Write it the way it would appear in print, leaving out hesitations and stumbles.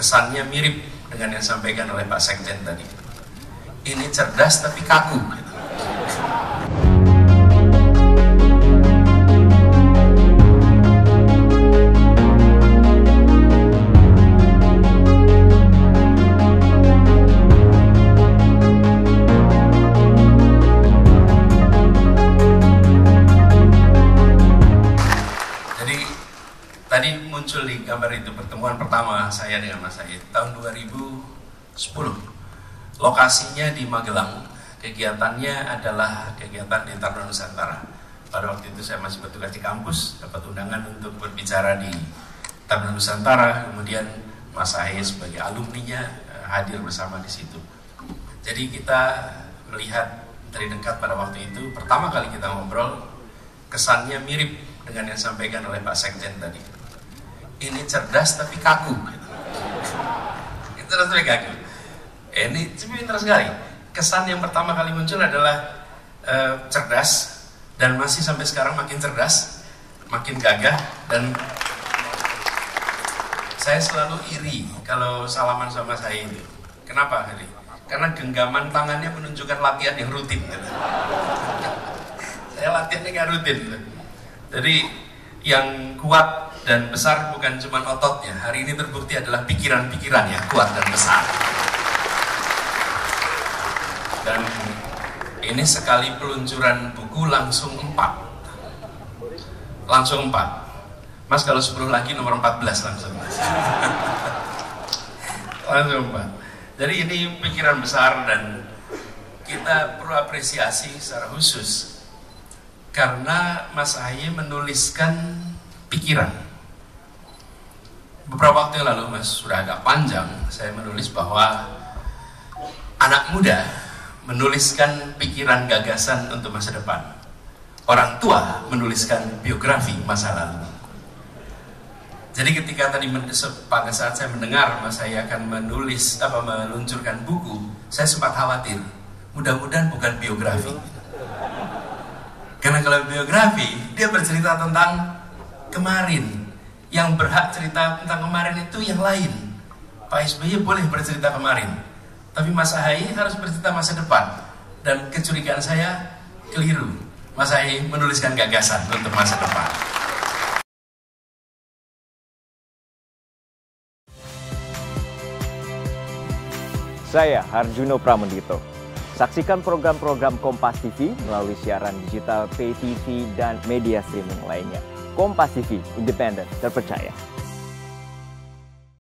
kesannya mirip dengan yang disampaikan oleh Pak Sekjen tadi. Ini cerdas tapi kaku. Muncul di gambar itu pertemuan pertama saya dengan Mas AHY tahun 2010. Lokasinya di Magelang. Kegiatannya adalah kegiatan di Taruna Nusantara. Pada waktu itu saya masih bertugas di kampus, dapat undangan untuk berbicara di Taruna Nusantara. Kemudian Mas AHY sebagai alumninya hadir bersama di situ. Jadi kita melihat dari dekat pada waktu itu. Pertama kali kita ngobrol, kesannya mirip dengan yang disampaikan oleh Pak Sekjen tadi. Ini cerdas tapi kaku. Cerdas tapi kaku. Ini pintar sekali. Kesan yang pertama kali muncul adalah cerdas, dan masih sampai sekarang makin cerdas, makin gagah. Dan saya selalu iri kalau salaman sama saya itu. Kenapa iri? Karena genggaman tangannya menunjukkan latihan yang rutin. Gitu. Saya latihannya nggak rutin. Gitu. Jadi yang kuat dan besar bukan cuma ototnya, hari ini terbukti adalah pikiran-pikiran yang kuat dan besar. Dan ini sekali peluncuran buku langsung 4. Mas kalau 10 lagi nomor 14 langsung. langsung 4. Jadi ini pikiran besar, dan kita perlu apresiasi secara khusus karena Mas AHY menuliskan pikiran. Beberapa waktu yang lalu, Mas, sudah agak panjang, saya menulis bahwa anak muda menuliskan pikiran gagasan untuk masa depan. Orang tua menuliskan biografi masa lalu. Jadi ketika tadi pada saat saya mendengar Mas AHY akan meluncurkan buku, saya sempat khawatir, mudah-mudahan bukan biografi. Karena kalau biografi, dia bercerita tentang kemarin. Yang berhak cerita tentang kemarin itu yang lain. Pak SBY boleh bercerita kemarin, tapi Mas AHY harus bercerita masa depan. Dan kecurigaan saya keliru. Mas AHY menuliskan gagasan untuk masa depan. Saya Harjuno Pramendito. Saksikan program-program Kompas TV melalui siaran digital, pay TV, dan media streaming lainnya. Kompas TV, independen, terpercaya.